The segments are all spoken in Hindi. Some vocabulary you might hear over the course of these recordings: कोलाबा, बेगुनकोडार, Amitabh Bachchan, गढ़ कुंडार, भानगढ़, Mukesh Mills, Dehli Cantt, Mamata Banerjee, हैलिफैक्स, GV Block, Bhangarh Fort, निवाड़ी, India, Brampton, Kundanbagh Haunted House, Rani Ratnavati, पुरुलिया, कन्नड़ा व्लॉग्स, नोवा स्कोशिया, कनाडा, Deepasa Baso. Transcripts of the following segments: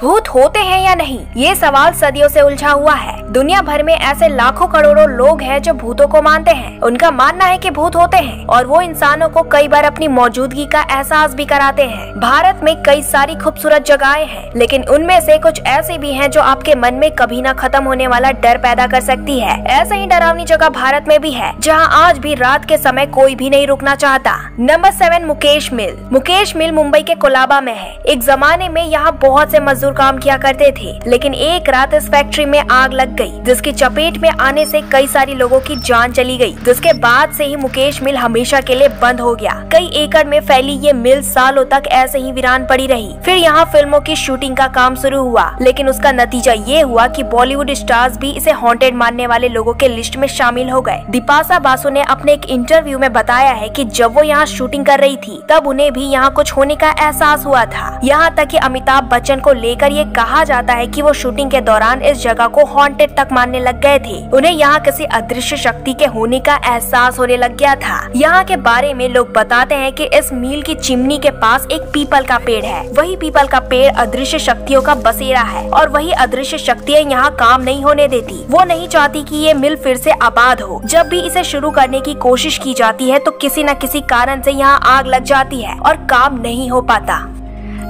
भूत होते हैं या नहीं, ये सवाल सदियों से उलझा हुआ है। दुनिया भर में ऐसे लाखों करोड़ों लोग हैं जो भूतों को मानते हैं। उनका मानना है कि भूत होते हैं और वो इंसानों को कई बार अपनी मौजूदगी का एहसास भी कराते हैं। भारत में कई सारी खूबसूरत जगहें हैं, लेकिन उनमें से कुछ ऐसी भी हैं जो आपके मन में कभी न खत्म होने वाला डर पैदा कर सकती है। ऐसे ही डरावनी जगह भारत में भी है, जहाँ आज भी रात के समय कोई भी नहीं रुकना चाहता। Number 7, Mukesh mill. Mukesh mill Mumbai के कोलाबा में है। एक जमाने में यहाँ बहुत से काम किया करते थे, लेकिन एक रात इस फैक्ट्री में आग लग गई, जिसकी चपेट में आने से कई सारे लोगों की जान चली गई, जिसके बाद से ही मुकेश मिल हमेशा के लिए बंद हो गया। कई एकड़ में फैली ये मिल सालों तक ऐसे ही वीरान पड़ी रही। फिर यहाँ फिल्मों की शूटिंग का काम शुरू हुआ, लेकिन उसका नतीजा ये हुआ कि बॉलीवुड स्टार्स भी इसे हॉन्टेड मानने वाले लोगों के लिस्ट में शामिल हो गए। दीपासा बासो ने अपने एक इंटरव्यू में बताया है कि जब वो यहाँ शूटिंग कर रही थी, तब उन्हें भी यहाँ कुछ होने का एहसास हुआ था। यहाँ तक कि अमिताभ बच्चन को लेकर ये कहा जाता है कि वो शूटिंग के दौरान इस जगह को हॉन्टेड तक मानने लग गए थे। उन्हें यहाँ किसी अदृश्य शक्ति के होने का एहसास होने लग गया था। यहाँ के बारे में लोग बताते हैं कि इस मिल की चिमनी के पास एक पीपल का पेड़ है। वही पीपल का पेड़ अदृश्य शक्तियों का बसेरा है और वही अदृश्य शक्तियाँ यहाँ काम नहीं होने देती। वो नहीं चाहती कि ये मिल फिर से आबाद हो। जब भी इसे शुरू करने की कोशिश की जाती है तो किसी न किसी कारण से यहाँ आग लग जाती है और काम नहीं हो पाता।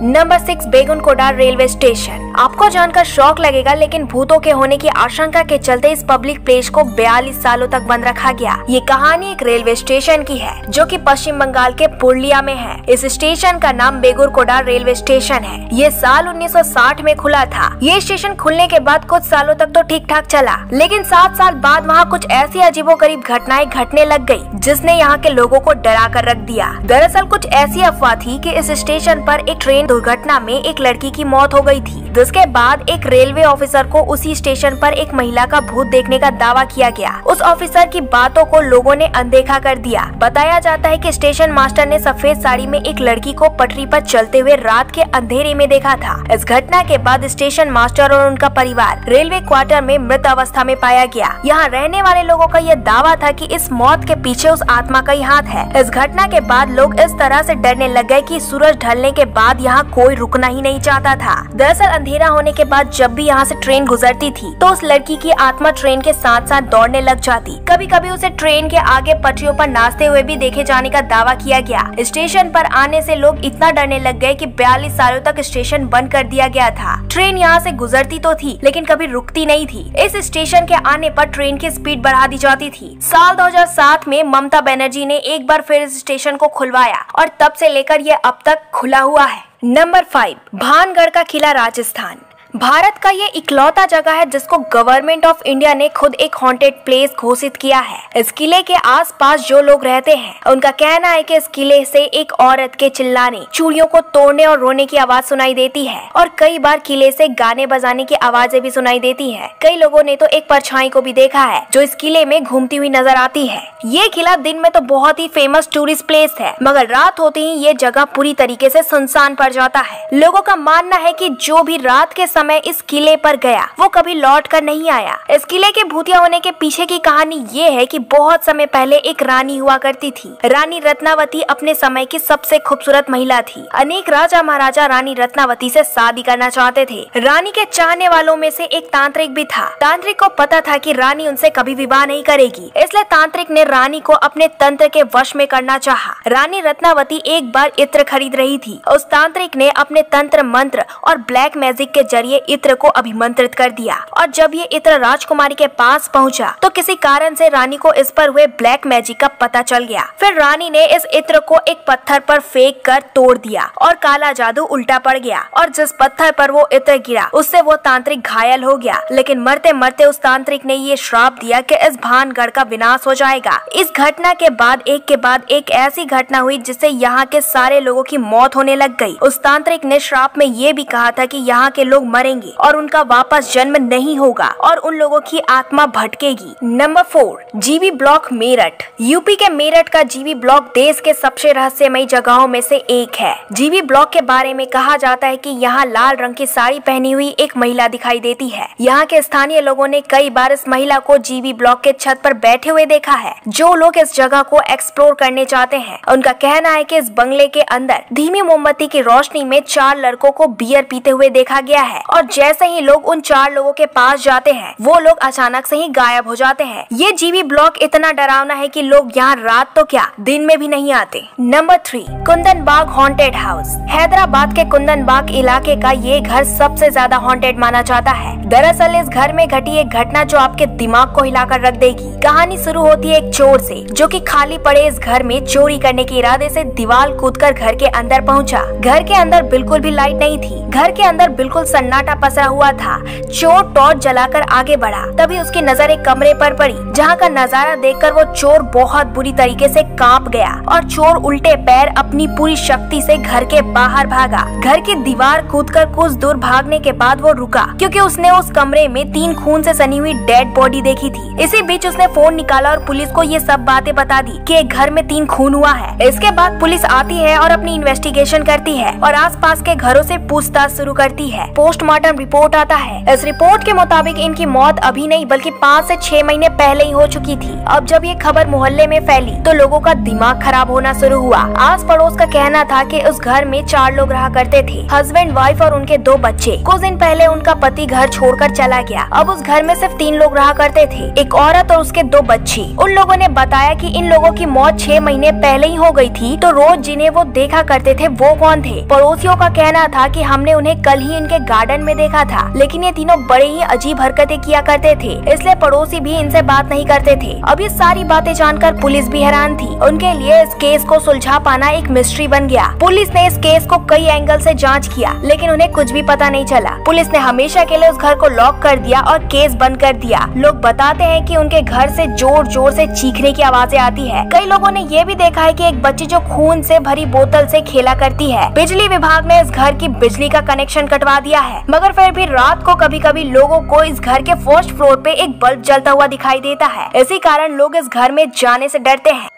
Number 6, बेगुनकोडार railway station. आपको जानकर शौक लगेगा, लेकिन भूतों के होने की आशंका के चलते इस पब्लिक प्लेस को 42 सालों तक बंद रखा गया। ये कहानी एक रेलवे स्टेशन की है जो कि पश्चिम बंगाल के पुरुलिया में है। इस स्टेशन का नाम बेगुनकोडार रेलवे स्टेशन है। ये साल 1960 में खुला था। ये स्टेशन खुलने के बाद कुछ सालों तक तो ठीक ठाक चला, लेकिन 7 साल बाद वहाँ कुछ ऐसी अजीबोगरीब घटनाएं घटने लग गयी, जिसने यहाँ के लोगों को डरा कर रख दिया। दरअसल कुछ ऐसी अफवाह थी कि इस स्टेशन पर एक ट्रेन दुर्घटना में एक लड़की की मौत हो गई थी, जिसके बाद एक रेलवे ऑफिसर को उसी स्टेशन पर एक महिला का भूत देखने का दावा किया गया। उस ऑफिसर की बातों को लोगों ने अनदेखा कर दिया। बताया जाता है कि स्टेशन मास्टर ने सफेद साड़ी में एक लड़की को पटरी पर चलते हुए रात के अंधेरे में देखा था। इस घटना के बाद स्टेशन मास्टर और उनका परिवार रेलवे क्वार्टर में मृत अवस्था में पाया गया। यहाँ रहने वाले लोगों का यह दावा था कि इस मौत के पीछे उस आत्मा का ही हाथ है। इस घटना के बाद लोग इस तरह से डरने लग गए कि सूरज ढलने के बाद यहाँ कोई रुकना ही नहीं चाहता था। दरअसल अंधेरा होने के बाद जब भी यहाँ से ट्रेन गुजरती थी, तो उस लड़की की आत्मा ट्रेन के साथ साथ दौड़ने लग जाती। कभी कभी उसे ट्रेन के आगे पटरियों पर नाचते हुए भी देखे जाने का दावा किया गया। स्टेशन पर आने से लोग इतना डरने लग गए कि 42 सालों तक स्टेशन बंद कर दिया गया था। ट्रेन यहाँ से गुजरती तो थी, लेकिन कभी रुकती नहीं थी। इस स्टेशन के आने पर ट्रेन की स्पीड बढ़ा दी जाती थी। साल 2007 में ममता बनर्जी ने एक बार फिर इस स्टेशन को खुलवाया और तब से लेकर ये अब तक खुला हुआ है। नंबर 5, भानगढ़ का किला राजस्थान। भारत का ये इकलौता जगह है जिसको गवर्नमेंट ऑफ इंडिया ने खुद एक हॉन्टेड प्लेस घोषित किया है। इस किले के आसपास जो लोग रहते हैं, उनका कहना है कि इस किले से एक औरत के चिल्लाने, चूड़ियों को तोड़ने और रोने की आवाज सुनाई देती है और कई बार किले से गाने बजाने की आवाजें भी सुनाई देती है। कई लोगों ने तो एक परछाई को भी देखा है जो इस किले में घूमती हुई नजर आती है। ये किला दिन में तो बहुत ही फेमस टूरिस्ट प्लेस है, मगर रात होते ही ये जगह पूरी तरीके से सुनसान पड़ जाता है। लोगों का मानना है कि जो भी रात के मैं इस किले पर गया, वो कभी लौट कर नहीं आया। इस किले के भूतिया होने के पीछे की कहानी ये है कि बहुत समय पहले एक रानी हुआ करती थी। रानी रत्नावती अपने समय की सबसे खूबसूरत महिला थी। अनेक राजा महाराजा रानी रत्नावती से शादी करना चाहते थे। रानी के चाहने वालों में से एक तांत्रिक भी था। तांत्रिक को पता था कि रानी उनसे कभी विवाह नहीं करेगी, इसलिए तांत्रिक ने रानी को अपने तंत्र के वश में करना चाहा। रानी रत्नावती एक बार इत्र खरीद रही थी। उस तांत्रिक ने अपने तंत्र मंत्र और ब्लैक मैजिक के जरिए इत्र को अभिमंत्रित कर दिया और जब ये इत्र राजकुमारी के पास पहुंचा, तो किसी कारण से रानी को इस पर हुए ब्लैक मैजिक का पता चल गया। फिर रानी ने इस इत्र को एक पत्थर पर फेंक कर तोड़ दिया और काला जादू उल्टा पड़ गया और जिस पत्थर पर वो इत्र गिरा, उससे वो तांत्रिक घायल हो गया। लेकिन मरते मरते उस तांत्रिक ने ये श्राप दिया कि इस भानगढ़ का विनाश हो जाएगा। इस घटना के बाद एक ऐसी घटना हुई जिससे यहाँ के सारे लोगों की मौत होने लग गयी। उस तांत्रिक ने श्राप में ये भी कहा था कि यहाँ के लोग मरेंगे और उनका वापस जन्म नहीं होगा और उन लोगों की आत्मा भटकेगी। Number 4, GV block Meerut. UP के मेरठ का जीवी ब्लॉक देश के सबसे रहस्यमयी जगहों में से एक है। जीवी ब्लॉक के बारे में कहा जाता है कि यहाँ लाल रंग की साड़ी पहनी हुई एक महिला दिखाई देती है। यहाँ के स्थानीय लोगों ने कई बार इस महिला को जीवी ब्लॉक के छत पर बैठे हुए देखा है। जो लोग इस जगह को एक्सप्लोर करने चाहते हैं उनका कहना है कि इस बंगले के अंदर धीमी मोमबत्ती की रोशनी में 4 लड़कों को बियर पीते हुए देखा गया है और जैसे ही लोग उन 4 लोगों के पास जाते हैं वो लोग अचानक से ही गायब हो जाते हैं। ये जीवी ब्लॉक इतना डरावना है कि लोग यहाँ रात तो क्या दिन में भी नहीं आते। Number 3, Kundanbagh haunted house. Hyderabad के कुंदनबाग इलाके का ये घर सबसे ज्यादा हॉन्टेड माना जाता है। दरअसल इस घर में घटी एक घटना जो आपके दिमाग को हिलाकर रख देगी। कहानी शुरू होती है एक चोर से, जो कि खाली पड़े इस घर में चोरी करने के इरादे से दीवार कूदकर घर के अंदर पहुंचा। घर के अंदर बिल्कुल भी लाइट नहीं थी। घर के अंदर बिल्कुल सन्नाटा पसरा हुआ था। चोर टॉर्च जलाकर आगे बढ़ा, तभी उसकी नजर एक कमरे पर पड़ी जहां का नजारा देखकर वो चोर बहुत बुरी तरीके से कांप गया और चोर उल्टे पैर अपनी पूरी शक्ति से घर के बाहर भागा। घर की दीवार कूदकर कुछ दूर भागने के बाद वो रुका क्योंकि उसने उस कमरे में 3 खून से सनी हुई डेड बॉडी देखी थी। इसी बीच उसने फोन निकाला और पुलिस को ये सब बातें बता दी कि एक घर में 3 खून हुआ है। इसके बाद पुलिस आती है और अपनी इन्वेस्टिगेशन करती है और आसपास के घरों से पूछताछ शुरू करती है। पोस्टमार्टम रिपोर्ट आता है। इस रिपोर्ट के मुताबिक इनकी मौत अभी नहीं बल्कि 5 से 6 महीने पहले ही हो चुकी थी। अब जब ये खबर मोहल्ले में फैली तो लोगों का दिमाग खराब होना शुरू हुआ। आस पड़ोस का कहना था कि उस घर में 4 लोग रहा करते थे, हस्बैंड, वाइफ और उनके 2 बच्चे। कुछ दिन पहले उनका पति घर छोड़कर चला गया। अब उस घर में सिर्फ 3 लोग रहा करते थे, एक औरत और उसके 2 बच्चे। उन लोगों ने बताया कि इन लोगों की मौत 6 महीने पहले ही हो गई थी, तो रोज जिन्हें वो देखा करते थे वो कौन थे। पड़ोसियों का कहना था कि हमने उन्हें कल ही इनके गार्डन में देखा था, लेकिन ये तीनों बड़े ही अजीब हरकतें किया करते थे, इसलिए पड़ोसी भी इनसे बात नहीं करते थे। अब ये सारी बातें जानकर पुलिस भी हैरान थी। उनके लिए इस केस को सुलझा पाना एक मिस्ट्री बन गया। पुलिस ने इस केस को कई एंगल से जांच किया, लेकिन उन्हें कुछ भी पता नहीं चला। पुलिस ने हमेशा के लिए उस घर को लॉक कर दिया और केस बंद कर दिया। लोग बताते हैं कि उनके घर से जोर जोर से चीखने की आवाजें आती है। कई लोगों ने ये भी देखा है कि एक बच्ची जो खून से भरी बोतल से खेला करती है। बिजली विभाग ने इस घर की बिजली का कनेक्शन कटवा दिया है, मगर फिर भी रात को कभी कभी लोगों को इस घर के फर्स्ट फ्लोर पे एक बल्ब जलता हुआ दिखाई देता है। इसी कारण लोग इस घर में जाने से डरते हैं।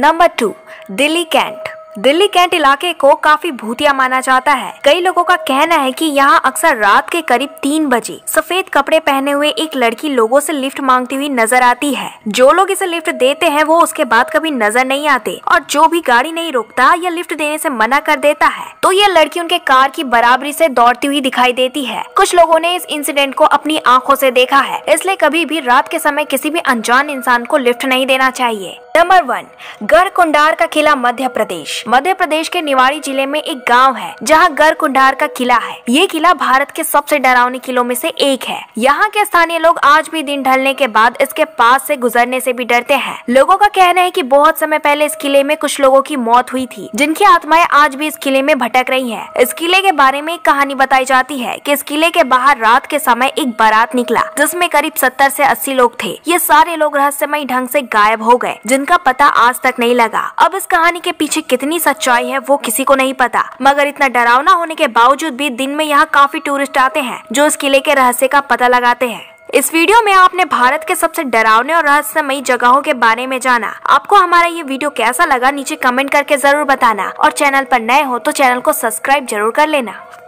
Number 2, Delhi cantt. Delhi cantt इलाके को काफी भूतिया माना जाता है। कई लोगों का कहना है कि यहाँ अक्सर रात के करीब 3 बजे सफेद कपड़े पहने हुए एक लड़की लोगों से लिफ्ट मांगती हुई नजर आती है। जो लोग इसे लिफ्ट देते हैं वो उसके बाद कभी नजर नहीं आते और जो भी गाड़ी नहीं रोकता या लिफ्ट देने से मना कर देता है तो यह लड़की उनके कार की बराबरी से दौड़ती हुई दिखाई देती है। कुछ लोगों ने इस इंसिडेंट को अपनी आंखों से देखा है, इसलिए कभी भी रात के समय किसी भी अनजान इंसान को लिफ्ट नहीं देना चाहिए। नंबर 1, गढ़ कुंडार का किला। मध्य प्रदेश। मध्य प्रदेश के निवाड़ी जिले में एक गांव है जहां गढ़ कुंडार का किला है। ये किला भारत के सबसे डरावने किलों में से एक है। यहाँ के स्थानीय लोग आज भी दिन ढलने के बाद इसके पास से गुजरने से भी डरते हैं। लोगों का कहना है कि बहुत समय पहले इस किले में कुछ लोगों की मौत हुई थी, जिनकी आत्माएं आज भी इस किले में भटक रही है। इस किले के बारे में एक कहानी बताई जाती है कि इस किले के बाहर रात के समय एक बारात निकला जिसमें करीब 70 से 80 लोग थे। ये सारे लोग रहस्यमयी ढंग से गायब हो गए, जिनका पता आज तक नहीं लगा। अब इस कहानी के पीछे कितनी सच्चाई है वो किसी को नहीं पता, मगर इतना डरावना होने के बावजूद भी दिन में यहाँ काफी टूरिस्ट आते हैं जो इस किले के रहस्य का पता लगाते हैं। इस वीडियो में आपने भारत के सबसे डरावने और रहस्यमयी जगहों के बारे में जाना। आपको हमारा ये वीडियो कैसा लगा नीचे कमेंट करके जरूर बताना और चैनल पर नए हो तो चैनल को सब्सक्राइब जरूर कर लेना।